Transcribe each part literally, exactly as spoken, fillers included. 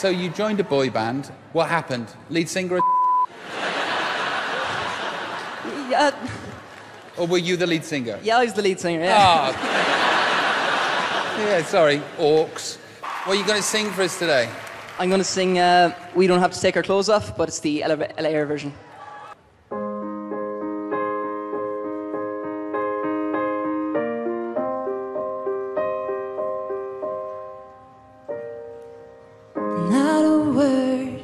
So you joined a boy band. What happened? Lead singer of uh, or were you the lead singer? Yeah, I was the lead singer, yeah. Oh. Yeah, sorry, Orcs. What are you going to sing for us today? I'm going to sing uh, We Don't Have to Take Our Clothes Off, but it's the L A R version. Not a word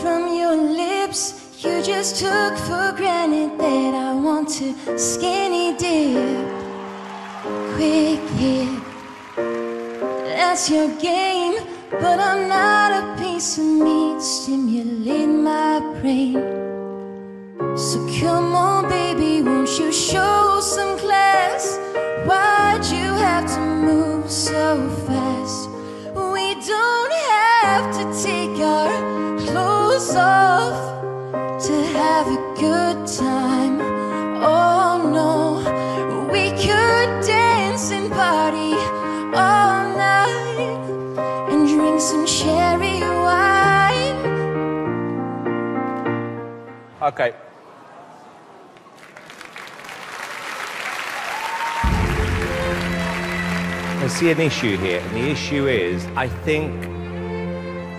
from your lips. You just took for granted that I want to skinny dip. Quick hit, that's your game. But I'm not a piece of meat. Stimulate my brain. So come on, baby, won't you show some class? Why'd you have to move so fast? We don't have to take our clothes off to have a good time. Oh no, we could dance and party all night and drink some cherry wine. Okay. I see an issue here, and the issue is, I think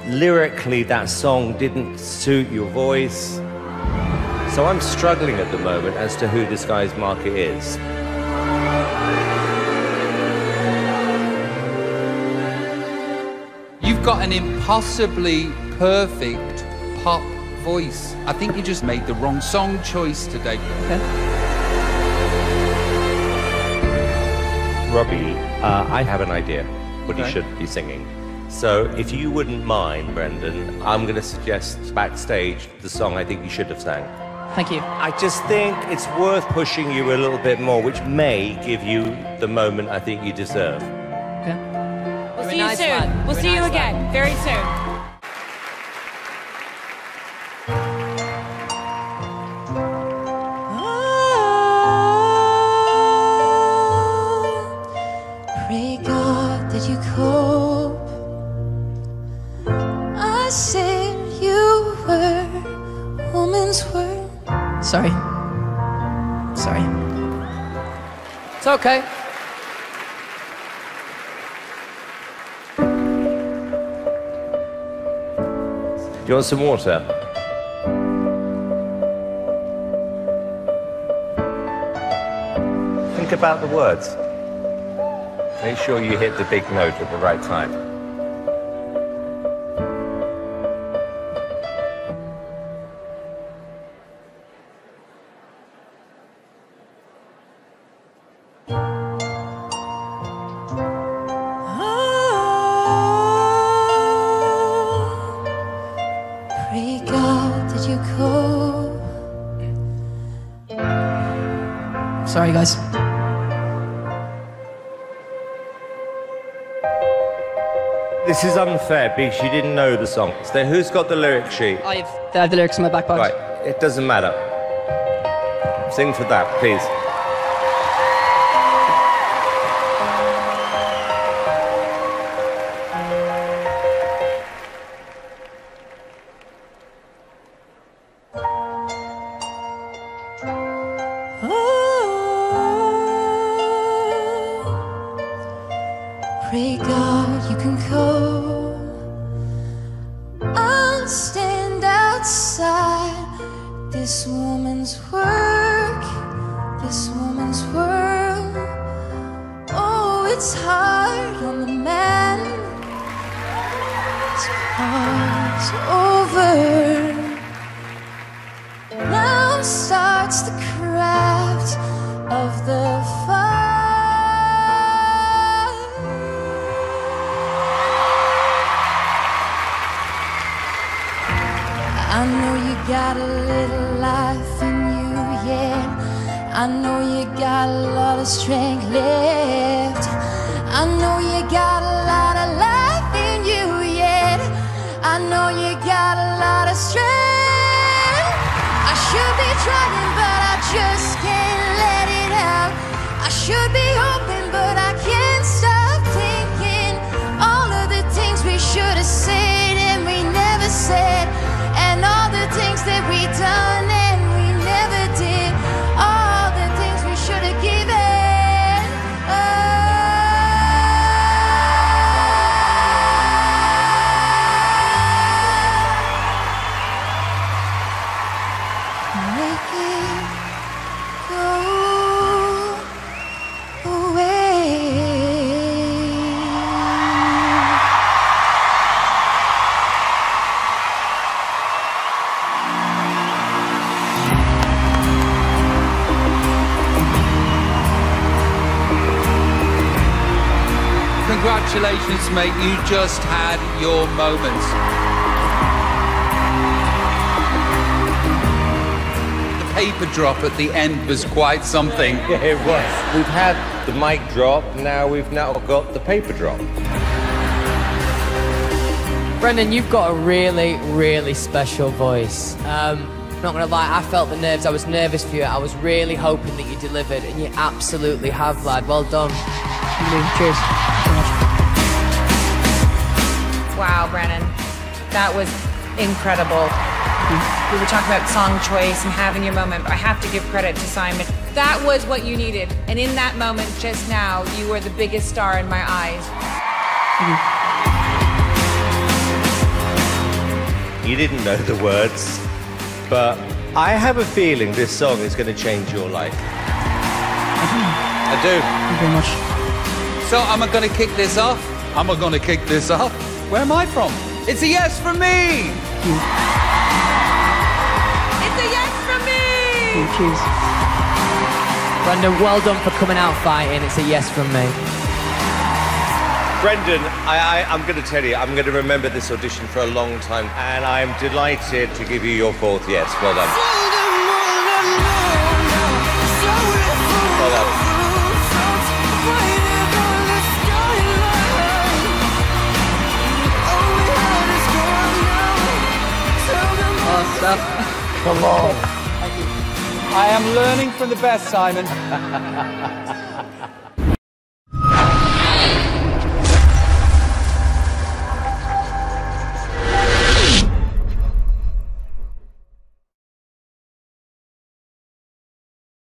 lyrically that song didn't suit your voice. So I'm struggling at the moment as to who this guy's market is. You've got an impossibly perfect pop voice. I think you just made the wrong song choice today. Robbie, uh, I have an idea what okay. you should be singing. So if you wouldn't mind, Brendan, I'm going to suggest backstage the song I think you should have sang. Thank you. I just think it's worth pushing you a little bit more, which may give you the moment I think you deserve. Okay. We'll see you soon. We'll see you again very soon. You cope. I said you were woman's word. Sorry. Sorry. It's okay. Do you want some water? Think about the words. Make sure you hit the big note at the right time. Oh, pray God that you call. Sorry, guys. This is unfair because you didn't know the song. So who's got the lyric sheet? I've, I have the lyrics in my back pocket. Right, it doesn't matter. Sing for that, please. Pray God you can go. I'll stand outside this woman's work, this woman's world. Oh, it's hard on the man. It's part's over. Now starts the craft of the fire. I know you got a little life in you, yeah. I know you got a lot of strength left. I know you got a lot of life in you, yeah. I know you got a lot of strength. I should be trying, but I just can't let it out. I should be hoping, but I can't stop thinking all of the things we should have said. Congratulations, mate. You just had your moment. The paper drop at the end was quite something. Yeah, it was. We've had the mic drop, now we've now got the paper drop. Brendan, you've got a really, really special voice. Um, Not gonna lie, I felt the nerves. I was nervous for you. I was really hoping that you delivered, and you absolutely have, lad. Well done. Cheers. Wow, Brennan, that was incredible. We were talking about song choice and having your moment, but I have to give credit to Simon. That was what you needed, and in that moment just now, you were the biggest star in my eyes. You didn't know the words, but I have a feeling this song is going to change your life. I do. I do. Thank you very much. So am I going to kick this off? Am I going to kick this off? Where am I from? It's a yes from me! Thank you. It's a yes from me! Thank you. Brendan, well done for coming out fighting. It's a yes from me. Brendan, I, I, I'm going to tell you, I'm going to remember this audition for a long time, and I'm delighted to give you your fourth yes. Well done. Well done. Oh, stuff. Come on. Thank you. I am learning from the best, Simon.